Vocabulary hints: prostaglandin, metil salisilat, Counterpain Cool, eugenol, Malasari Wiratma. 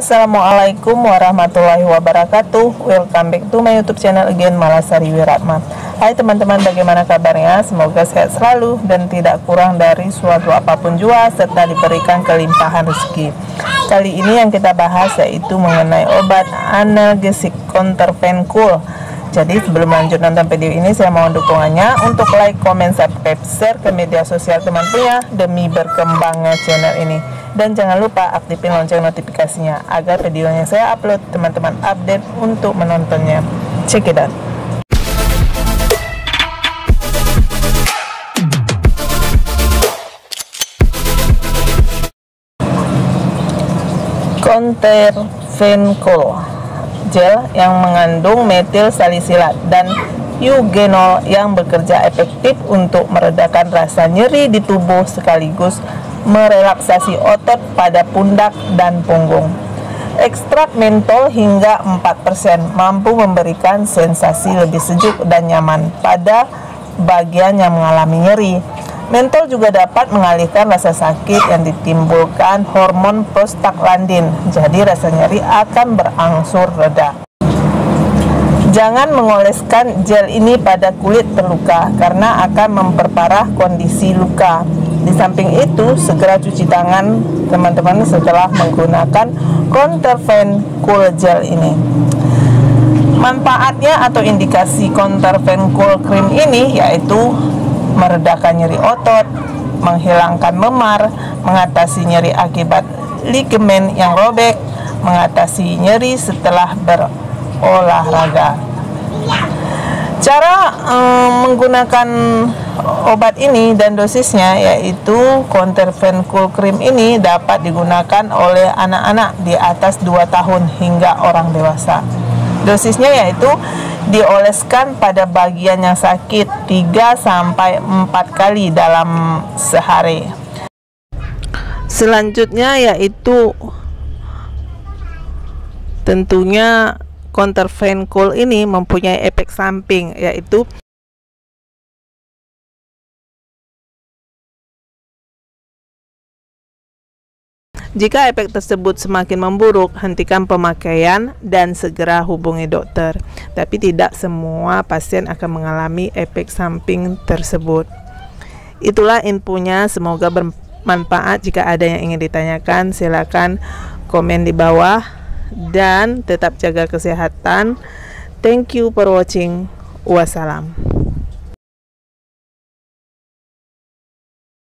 Assalamualaikum warahmatullahi wabarakatuh. Welcome back to my YouTube channel again, Malasari Wiratma. Hai teman-teman, bagaimana kabarnya? Semoga sehat selalu dan tidak kurang dari suatu apapun jua, serta diberikan kelimpahan rezeki. Kali ini yang kita bahas yaitu mengenai obat analgesik Counterpain Cool. Jadi sebelum lanjut nonton video ini, saya mohon dukungannya untuk like, comment, subscribe, share ke media sosial teman punya demi berkembangnya channel ini. Dan jangan lupa aktifin lonceng notifikasinya agar videonya saya upload teman-teman update untuk menontonnya. Check it out. Counterpain Cool gel yang mengandung metil salisilat dan eugenol yang bekerja efektif untuk meredakan rasa nyeri di tubuh sekaligus merelaksasi otot pada pundak dan punggung. Ekstrak mentol hingga 4% mampu memberikan sensasi lebih sejuk dan nyaman pada bagian yang mengalami nyeri. Mentol juga dapat mengalihkan rasa sakit yang ditimbulkan hormon prostaglandin, jadi rasa nyeri akan berangsur reda. Jangan mengoleskan gel ini pada kulit terluka karena akan memperparah kondisi luka. Di samping itu, segera cuci tangan teman-teman setelah menggunakan Counterpain Cool gel ini. Manfaatnya atau indikasi Counterpain Cool cream ini yaitu meredakan nyeri otot, menghilangkan memar, mengatasi nyeri akibat ligamen yang robek, mengatasi nyeri setelah berolahraga. Cara menggunakan obat ini dan dosisnya yaitu Counterpain Cool Cream ini dapat digunakan oleh anak-anak di atas 2 tahun hingga orang dewasa. Dosisnya yaitu dioleskan pada bagian yang sakit 3-4 kali dalam sehari. Selanjutnya yaitu tentunya Counterpain Cool ini mempunyai efek samping yaitu jika efek tersebut semakin memburuk, hentikan pemakaian dan segera hubungi dokter. Tapi tidak semua pasien akan mengalami efek samping tersebut. Itulah infonya, semoga bermanfaat. Jika ada yang ingin ditanyakan, silakan komen di bawah dan tetap jaga kesehatan. Thank you for watching. Wassalam.